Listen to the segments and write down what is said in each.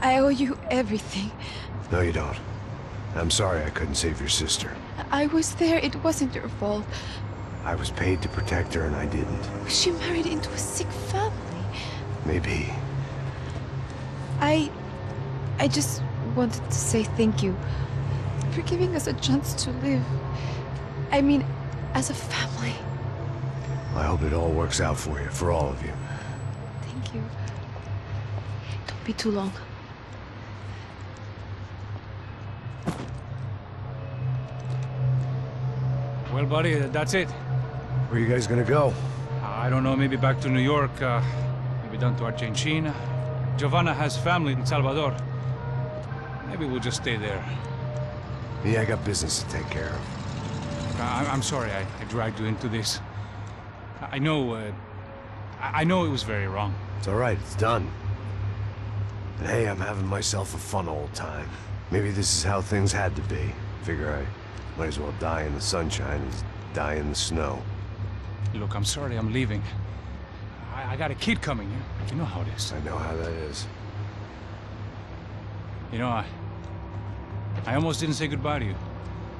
I owe you everything. No, you don't. I'm sorry I couldn't save your sister. I was there. It wasn't your fault. I was paid to protect her and I didn't. She married into a sick family. Maybe. I just wanted to say thank you for giving us a chance to live. I mean, as a family. I hope it all works out for you, for all of you. Thank you. Don't be too long. Well, buddy, that's it. Where are you guys gonna go? I don't know, maybe back to New York, maybe down to Argentina. Giovanna has family in Salvador. Maybe we'll just stay there. Yeah, I got business to take care of. I'm sorry I dragged you into this. I know it was very wrong. It's all right, it's done. But hey, I'm having myself a fun old time. Maybe this is how things had to be. Figure I might as well die in the sunshine as die in the snow. Look, I'm sorry I'm leaving. I got a kid coming, yeah? You know how it is. I know how that is. You know, I almost didn't say goodbye to you.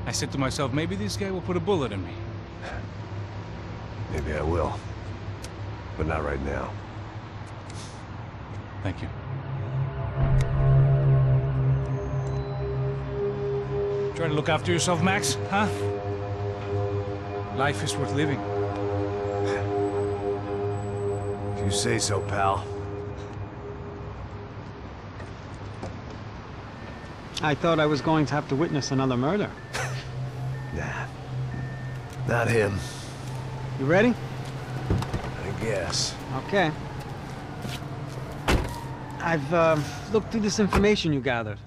I said to myself, maybe this guy will put a bullet in me. Maybe I will, but not right now. Thank you. Trying to look after yourself, Max, huh? Life is worth living. If you say so, pal. I thought I was going to have to witness another murder. Nah, not him. You ready? I guess. Okay. I've looked through this information you gathered.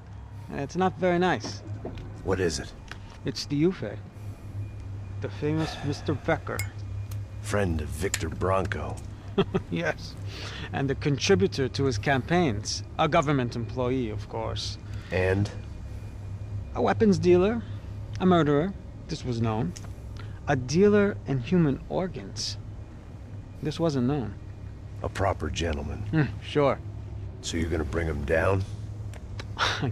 It's not very nice. What is it? It's the UFE. The famous Mr. Becker. Friend of Victor Branco. Yes. And a contributor to his campaigns. A government employee, of course. And? A weapons dealer. A murderer. This was known. A dealer in human organs. This wasn't known. A proper gentleman. Sure. So you're gonna bring him down?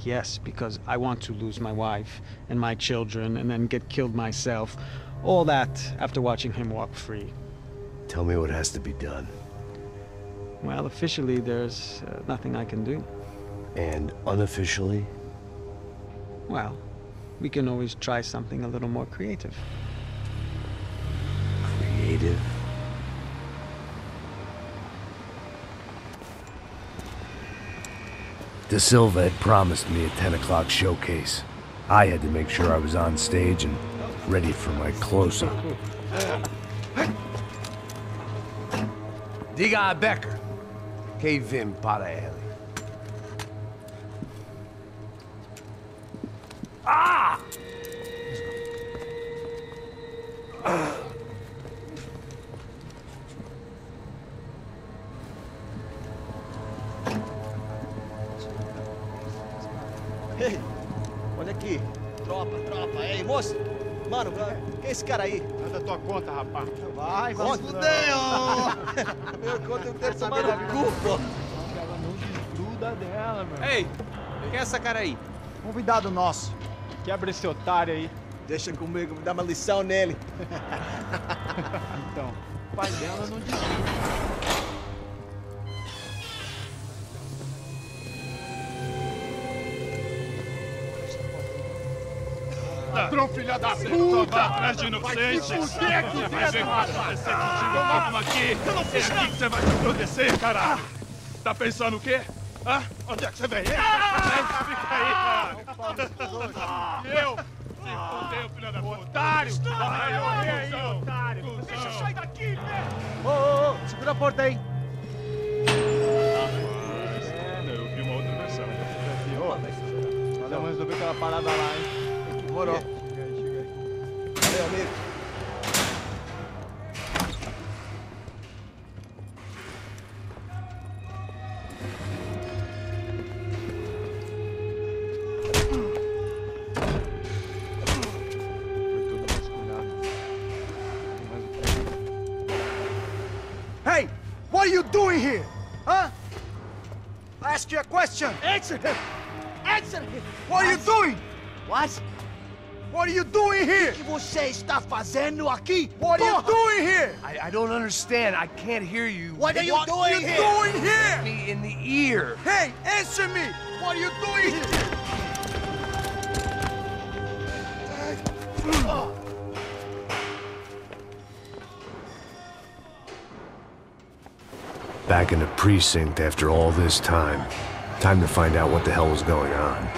Yes, because I want to lose my wife and my children and then get killed myself. All that after watching him walk free. Tell me what has to be done. Well, officially, there's nothing I can do. And unofficially? Well, we can always try something a little more creative. Creative. De Silva had promised me a 10 o'clock showcase. I had to make sure I was on stage and ready for my close-up. Diga a Becker. Que vim para ele. Ah! Mano, quem é esse cara aí? Manda tua conta, rapaz. Vai. Fudeu! Meu conta eu tenho que tomar no cu, pô. Ela não desgruda dela, meu. Ei, quem é essa cara aí? Convidado nosso. Quebra esse otário aí. Deixa comigo, me dá uma lição nele. Então, o pai dela não desgruda. Entrou, filha da puta! Vai atrás de inocente! Vai ver o que vai acontecer contigo, vamos aqui! É aqui que você vai se proteger, caralho! Tá pensando o quê? Hã? Onde é que você veio? Fica aí, cara! Eu? Se fodeu, filha da puta! Otário! Deixa eu sair daqui, velho! Ô, segura a porta aí! Eu vi uma outra versão. Valeu, mas eu vi aquela parada lá, hein? Morou. Chega aí. Valeu, amigo. asked you a question! Answer him! Answer him! What are you doing? What? What are you doing here? O que você está fazendo aqui? What are you doing here? I don't understand. I can't hear you. What are you doing here? What are you doing here? Hit me in the ear. Hey, answer me. What are you doing here? Back in the precinct after all this time. Time to find out what the hell was going on.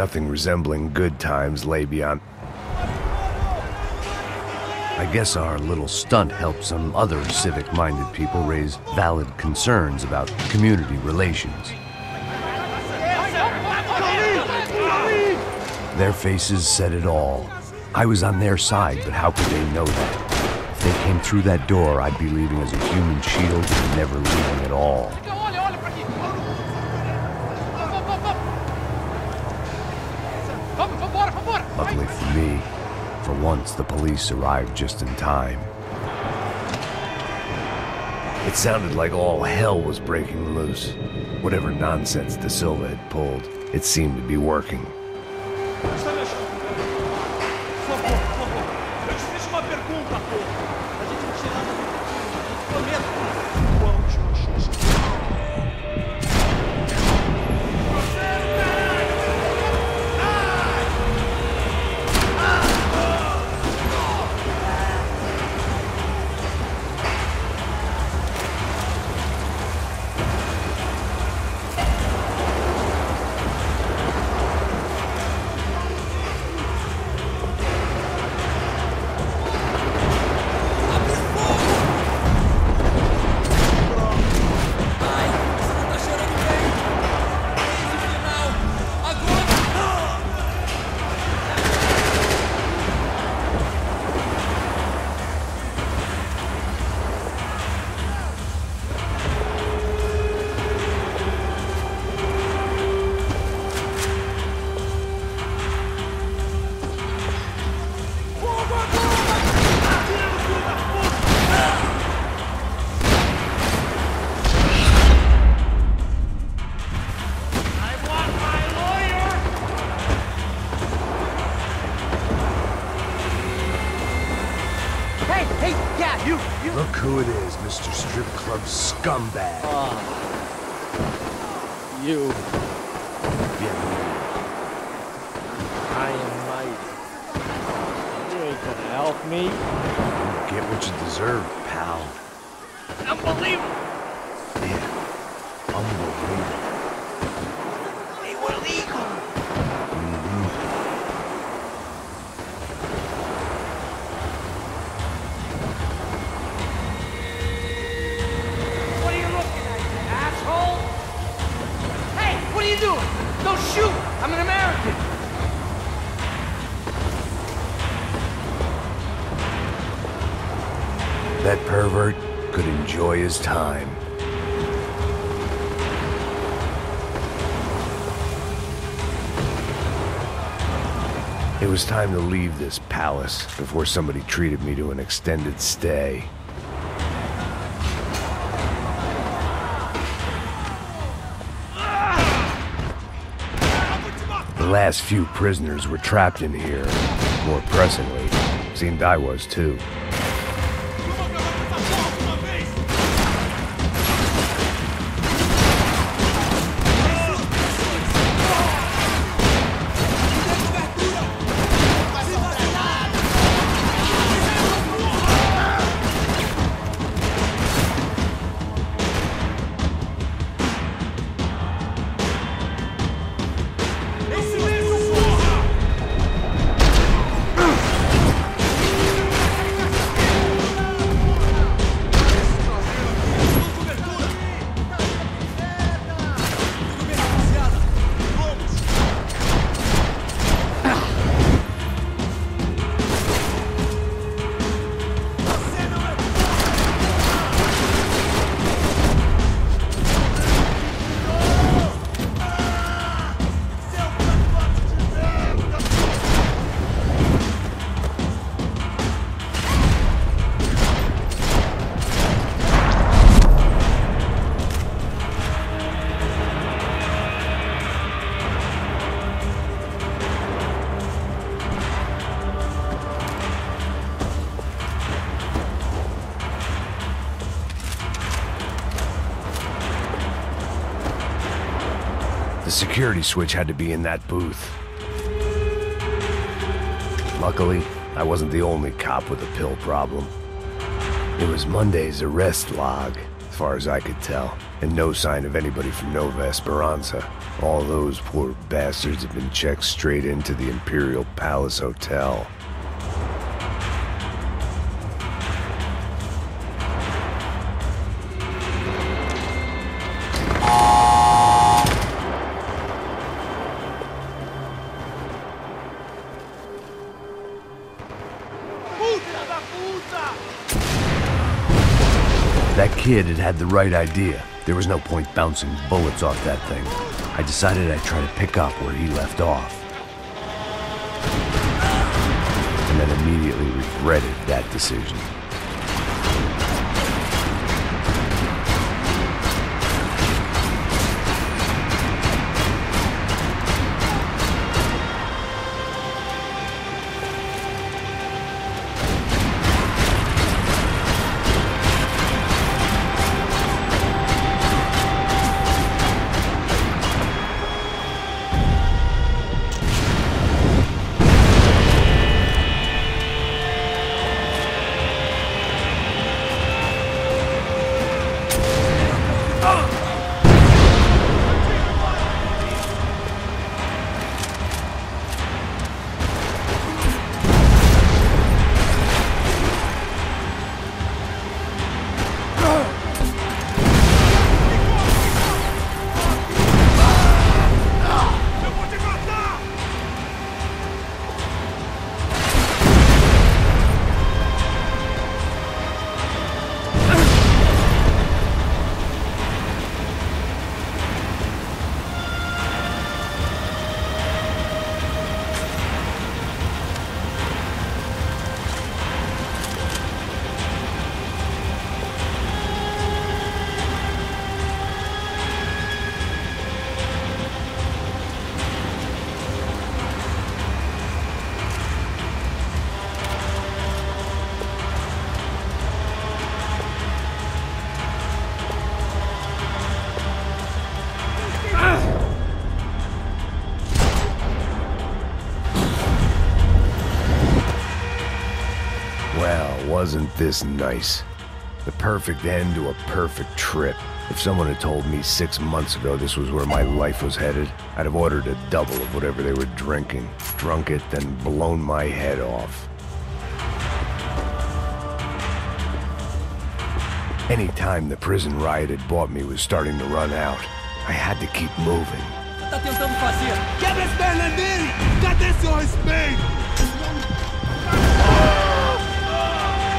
Nothing resembling good times lay beyond. I guess our little stunt helped some other civic-minded people raise valid concerns about community relations. Their faces said it all. I was on their side, but how could they know that? If they came through that door, I'd be leaving as a human shield and never leaving at all. Luckily for me, for once the police arrived just in time. It sounded like all hell was breaking loose. Whatever nonsense De Silva had pulled, it seemed to be working. Scumbag. You. Yeah. I am mighty. You ain't gonna help me. You get what you deserve, pal. Unbelievable. Yeah. Unbelievable. They were legal. That pervert could enjoy his time. It was time to leave this palace before somebody treated me to an extended stay. The last few prisoners were trapped in here. More pressingly, seemed I was too. security switch had to be in that booth. Luckily, I wasn't the only cop with a pill problem. It was Monday's arrest log, as far as I could tell, and no sign of anybody from Nova Esperanza. All those poor bastards had been checked straight into the Imperial Palace Hotel. Kid had the right idea. There was no point bouncing bullets off that thing. I decided I'd try to pick up where he left off. And then immediately regretted that decision. Wasn't this nice? The perfect end to a perfect trip. If someone had told me 6 months ago this was where my life was headed, I'd have ordered a double of whatever they were drinking, drunk it, then blown my head off. Any time the prison riot had bought me was starting to run out. I had to keep moving. Tá tentando fazer. Quebra as pernas dele! Cadê seu respeito?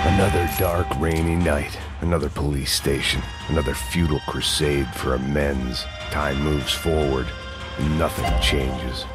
Another dark, rainy night, another police station, another futile crusade for amends. Time moves forward, and nothing changes.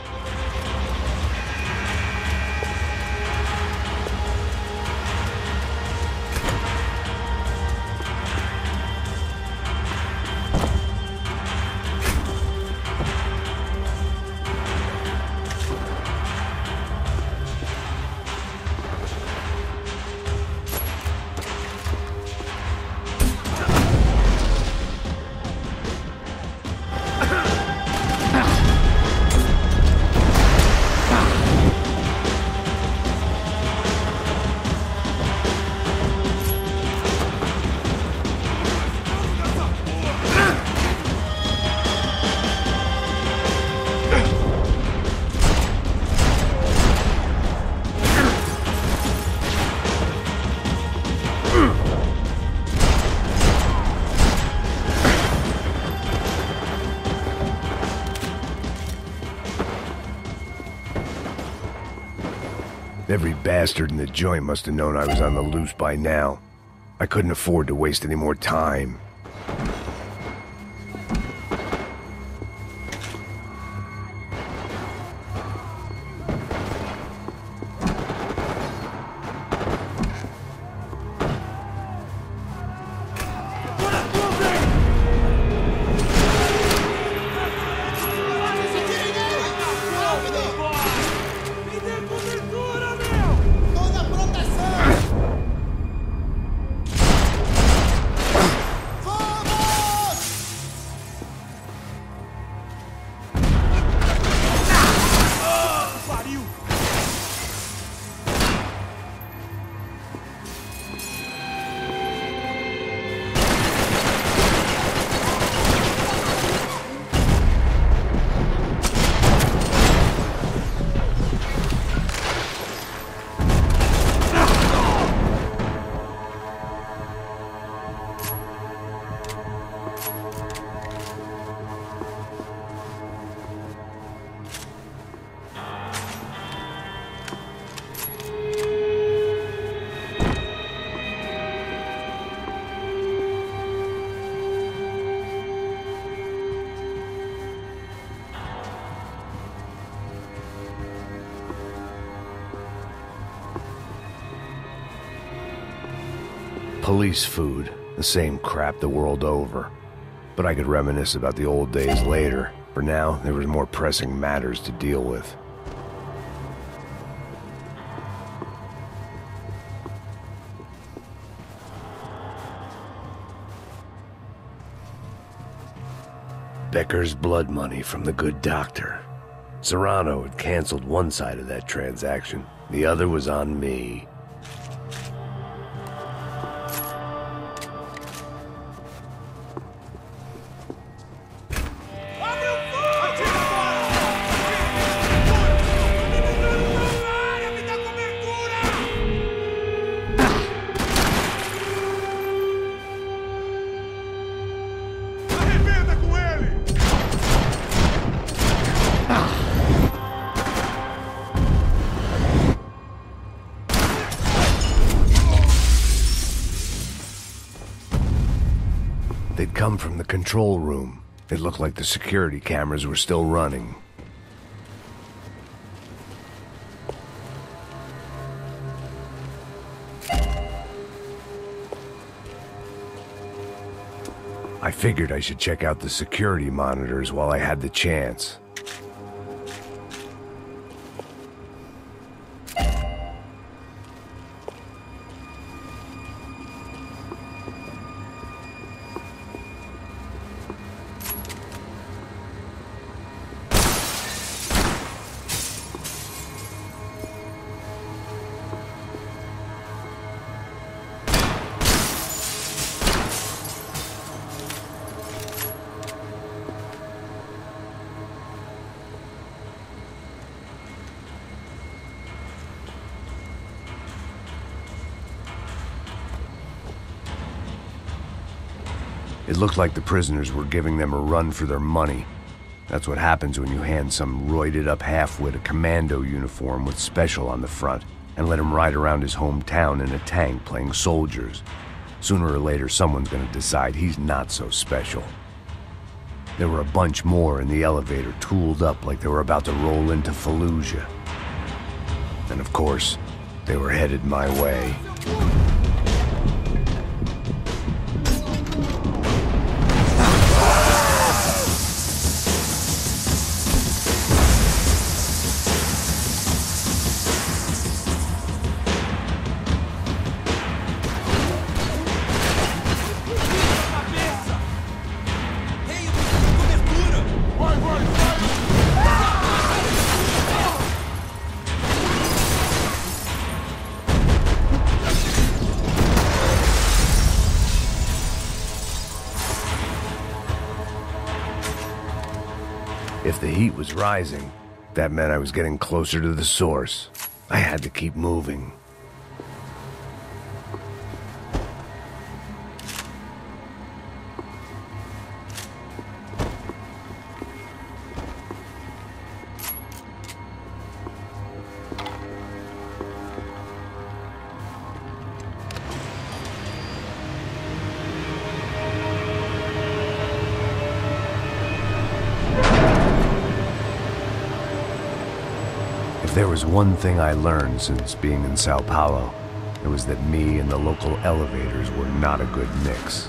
Every bastard in the joint must have known I was on the loose by now. I couldn't afford to waste any more time. Police food, the same crap the world over. But I could reminisce about the old days later. For now, there was more pressing matters to deal with. Becker's blood money from the good doctor. Serrano had canceled one side of that transaction. The other was on me. From the control room. It looked like the security cameras were still running. I figured I should check out the security monitors while I had the chance. It looked like the prisoners were giving them a run for their money. That's what happens when you hand some roided-up halfwit a commando uniform with special on the front and let him ride around his hometown in a tank playing soldiers. Sooner or later, someone's gonna decide he's not so special. There were a bunch more in the elevator, tooled up like they were about to roll into Fallujah. And of course, they were headed my way. If the heat was rising, that meant I was getting closer to the source. I had to keep moving. There was one thing I learned since being in Sao Paulo. It was that me and the local elevators were not a good mix.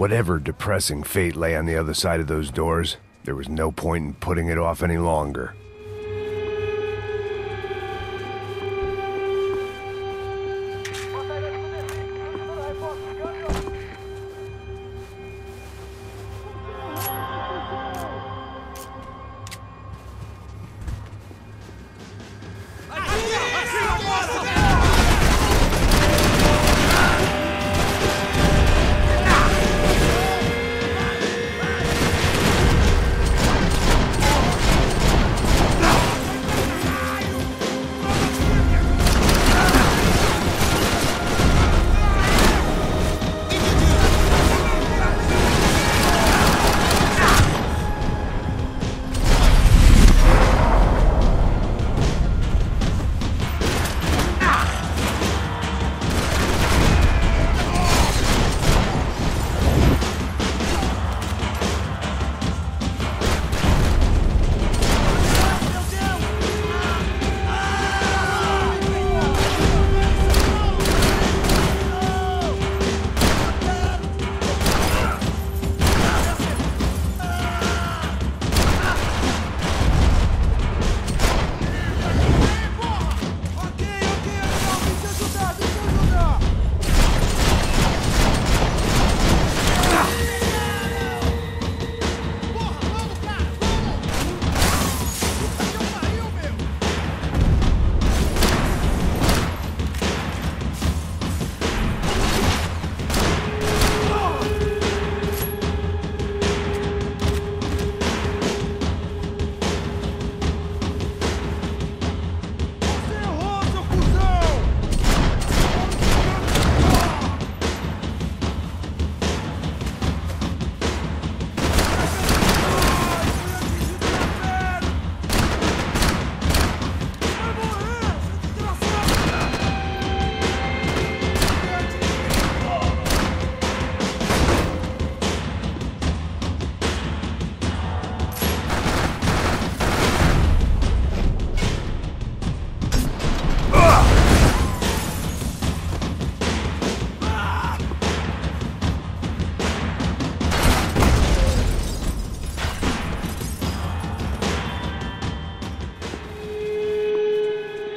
Whatever depressing fate lay on the other side of those doors, there was no point in putting it off any longer.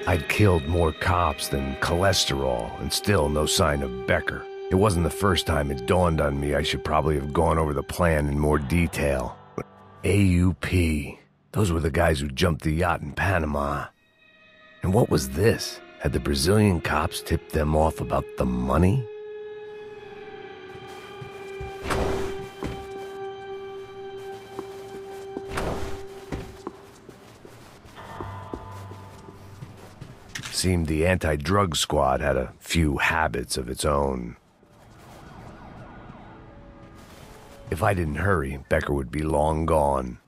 I'd killed more cops than cholesterol, and still no sign of Becker. It wasn't the first time it dawned on me I should probably have gone over the plan in more detail. AUP. Those were the guys who jumped the yacht in Panama. And what was this? Had the Brazilian cops tipped them off about the money? Seemed the anti-drug squad had a few habits of its own. If I didn't hurry, Becker would be long gone.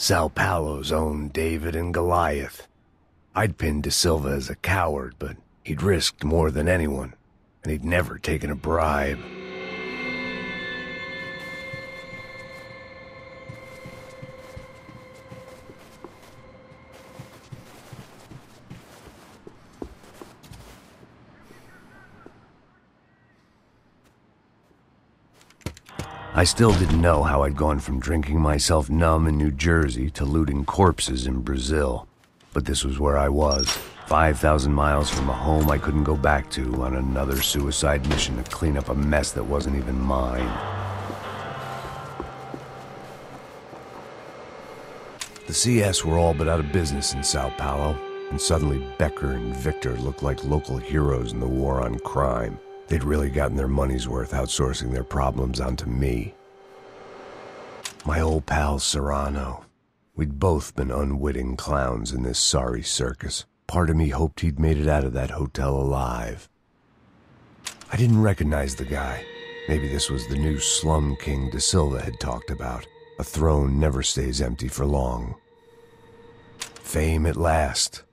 Sao Paulo's own David and Goliath. I'd pinned De Silva as a coward, but he'd risked more than anyone, and he'd never taken a bribe. I still didn't know how I'd gone from drinking myself numb in New Jersey to looting corpses in Brazil. But this was where I was, 5,000 miles from a home I couldn't go back to, on another suicide mission to clean up a mess that wasn't even mine. The CS were all but out of business in Sao Paulo, and suddenly Becker and Victor looked like local heroes in the war on crime. They'd really gotten their money's worth outsourcing their problems onto me. My old pal Serrano. We'd both been unwitting clowns in this sorry circus. Part of me hoped he'd made it out of that hotel alive. I didn't recognize the guy. Maybe this was the new slum king De Silva had talked about. A throne never stays empty for long. Fame at last.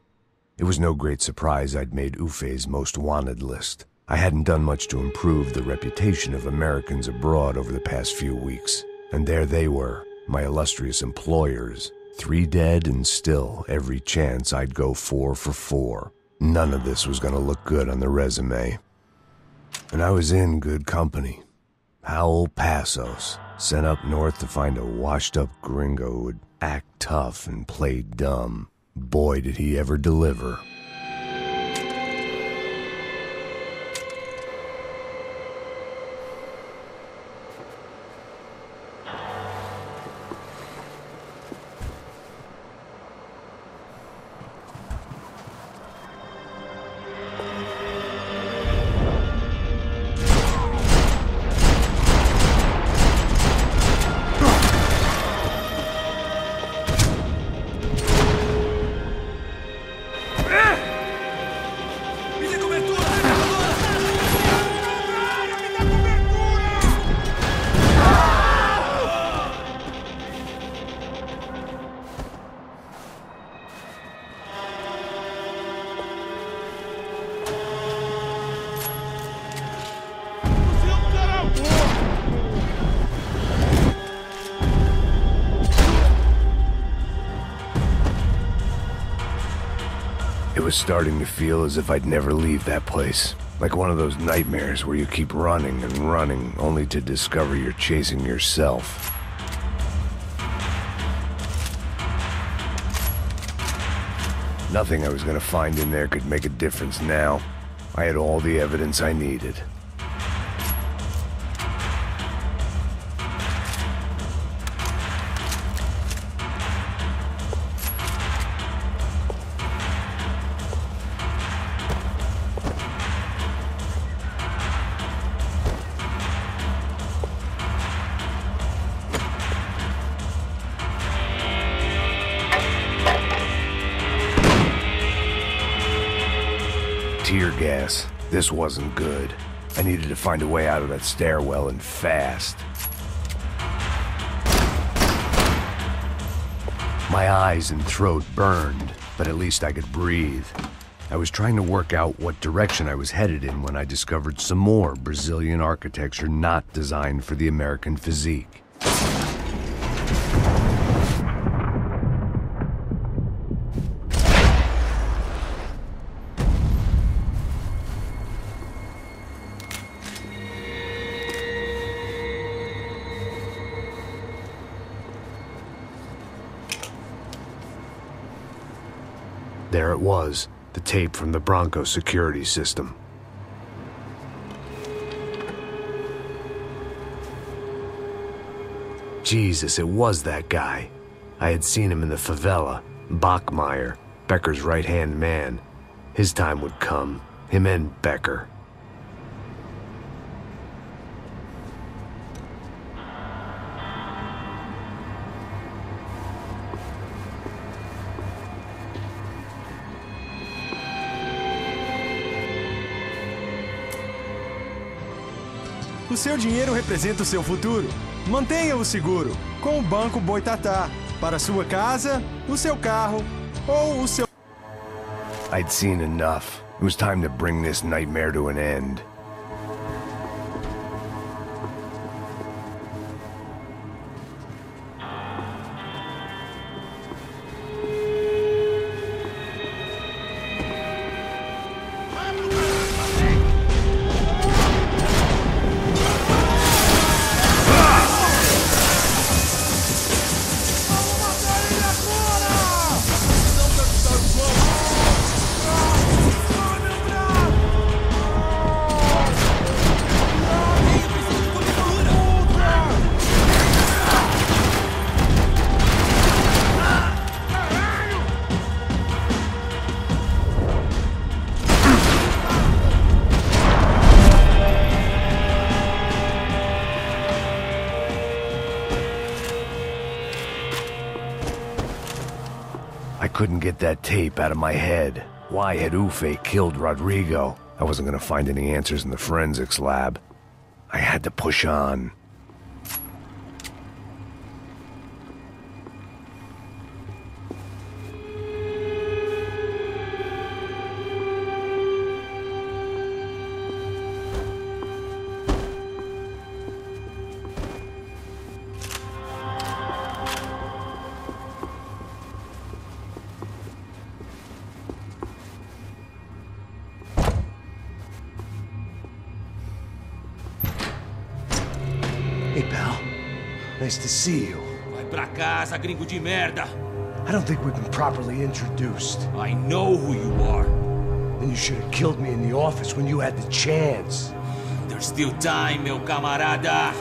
It was no great surprise I'd made Ufe's most wanted list. I hadn't done much to improve the reputation of Americans abroad over the past few weeks. And there they were, my illustrious employers. 3 dead and still, every chance I'd go 4 for 4. None of this was going to look good on the resume. And I was in good company. Howell Passos, sent up north to find a washed-up gringo who would act tough and play dumb. Boy, did he ever deliver. It was starting to feel as if I'd never leave that place. Like one of those nightmares where you keep running and running, only to discover you're chasing yourself. Nothing I was going to find in there could make a difference now. I had all the evidence I needed. Tear gas. This wasn't good. I needed to find a way out of that stairwell, and fast. My eyes and throat burned, but at least I could breathe. I was trying to work out what direction I was headed in when I discovered some more Brazilian architecture not designed for the American physique. There it was, the tape from the Branco security system. Jesus, it was that guy. I had seen him in the favela, Bachmeyer, Becker's right-hand man. His time would come, him and Becker. O seu dinheiro representa o seu futuro. Mantenha-o seguro com o Banco Boitatá para sua casa, o seu carro ou o seu. I'd seen enough. It was time to bring this nightmare to an end. Couldn't get that tape out of my head. Why had Ufe killed Rodrigo? I wasn't going to find any answers in the forensics lab. I had to push on. Nice to see you. Vai pra casa, gringo de merda. I don't think we've been properly introduced. I know who you are. Then you should have killed me in the office when you had the chance. There's still time, meu camarada.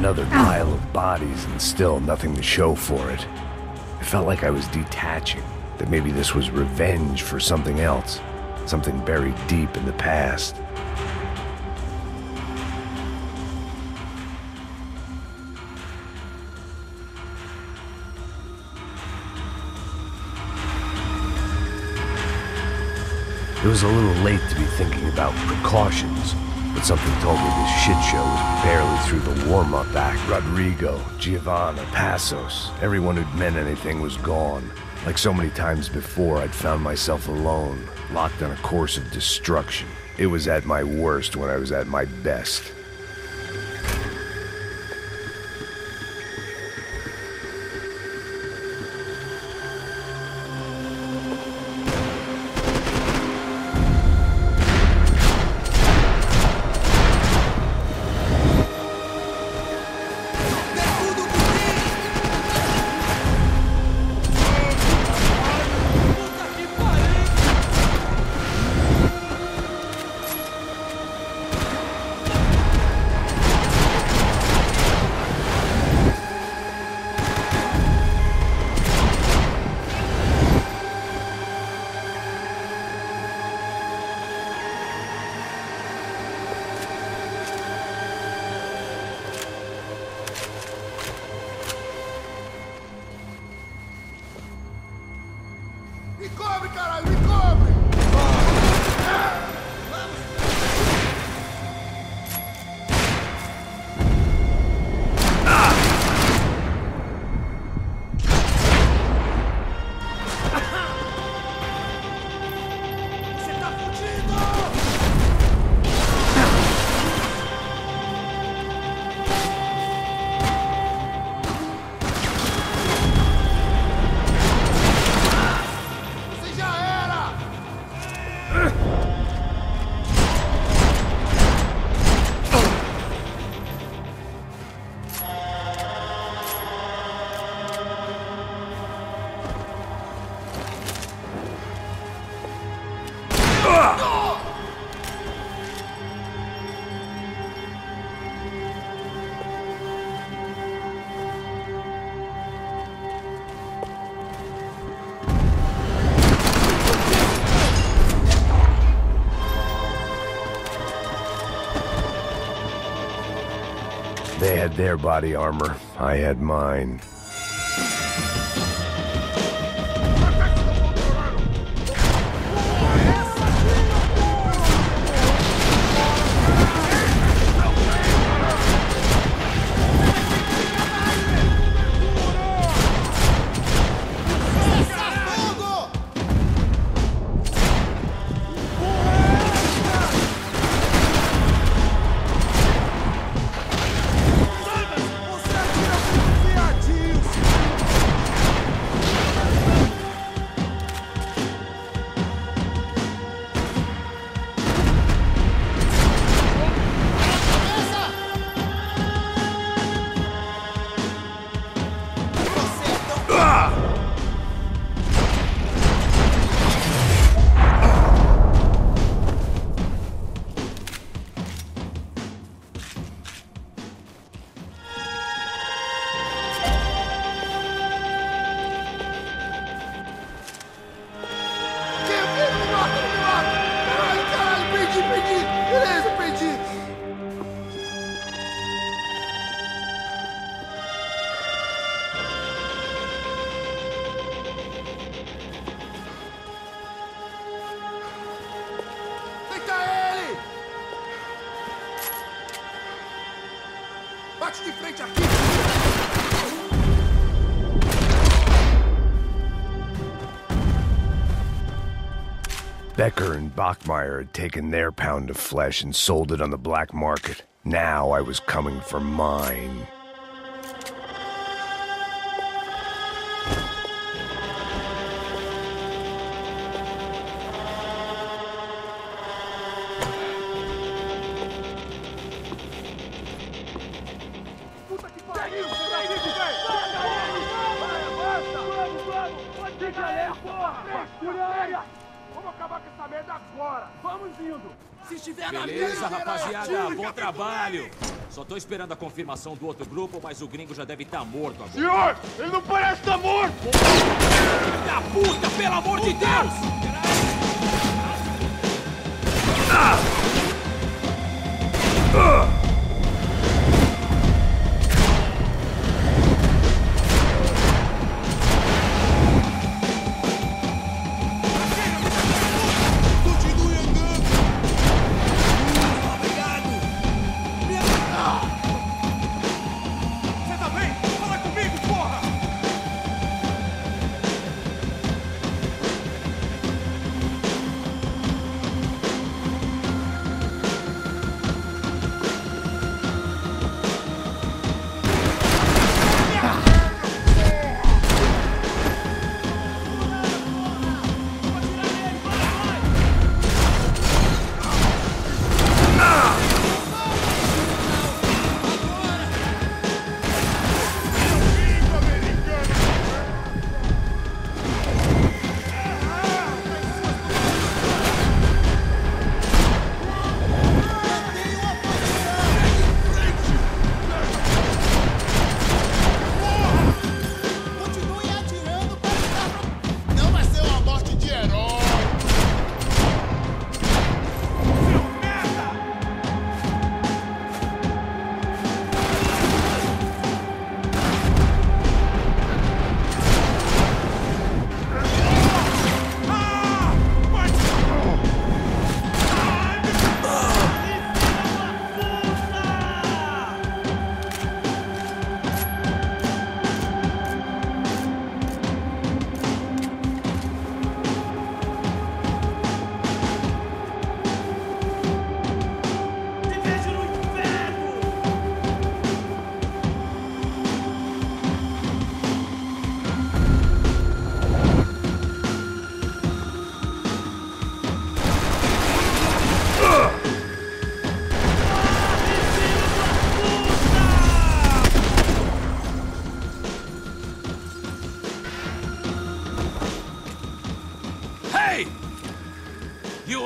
another pile of bodies and still nothing to show for it. It felt like I was detaching, that maybe this was revenge for something else, something buried deep in the past. It was a little late to be thinking about precautions, but something told me this shit show was barely through the warm-up act. Rodrigo, Giovanna, Passos, everyone who'd meant anything was gone. Like so many times before, I'd found myself alone, locked on a course of destruction. It was at my worst when I was at my best. They had their body armor, I had mine. Becker and Bachmeyer had taken their pound of flesh and sold it on the black market. Now I was coming for mine. Beleza, rapaziada, bom trabalho! Só tô esperando a confirmação do outro grupo, mas o gringo já deve estar morto agora. Senhor, ele não parece estar morto! Filho da puta, pelo amor de Deus!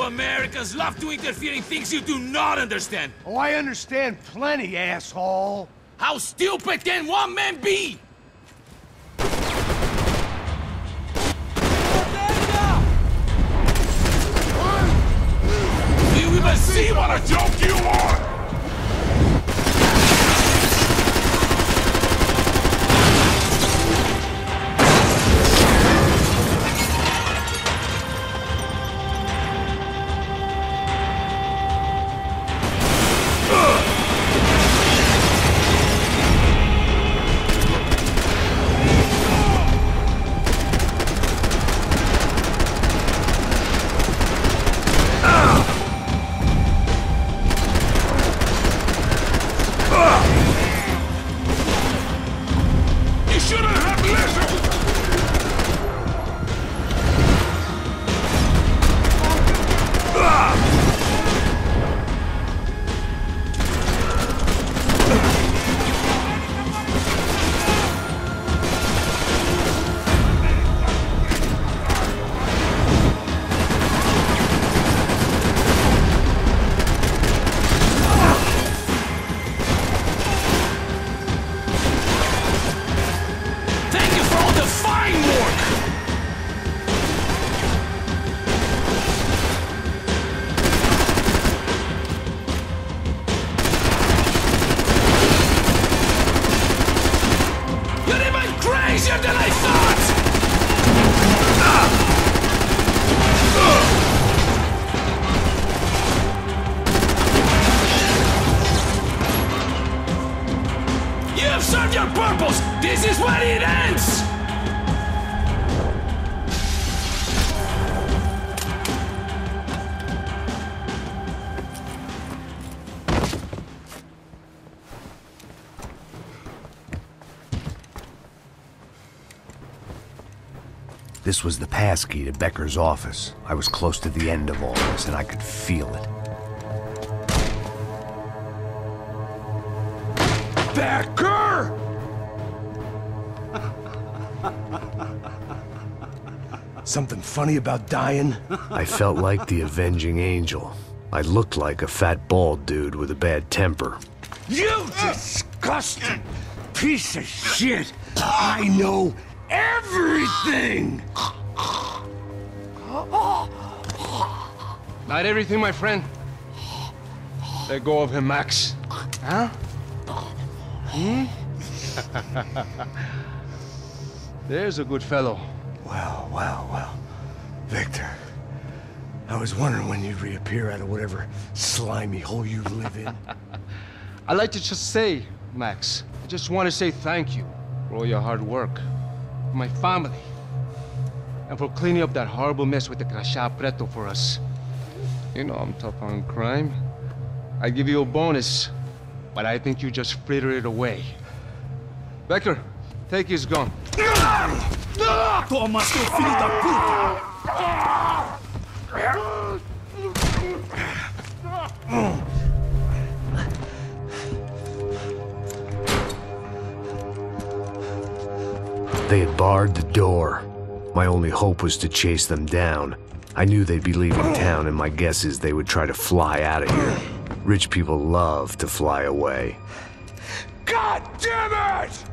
Americans love to interfere in things you do not understand. Oh, I understand plenty, asshole. How stupid can one man be? You even see what a joke you are! This was the passkey to Becker's office. I was close to the end of all this, and I could feel it. Becker! Something funny about dying? I felt like the avenging angel. I looked like a fat bald dude with a bad temper. You disgusting piece of shit! I know everything! Not everything, my friend. Let go of him, Max. Huh? Hmm? There's a good fellow. Well, well, well. Victor, I was wondering when you'd reappear out of whatever slimy hole you live in. I'd like to just say, Max, I just want to say thank you for all your hard work, for my family, and for cleaning up that horrible mess with the Crachá Preto for us. You know I'm tough on crime. I give you a bonus, but I think you just fritter it away. Becker, take his gun. Toma, seu filho da puta! They had barred the door. My only hope was to chase them down. I knew they'd be leaving town, and my guess is they would try to fly out of here. Rich people love to fly away. God damn it!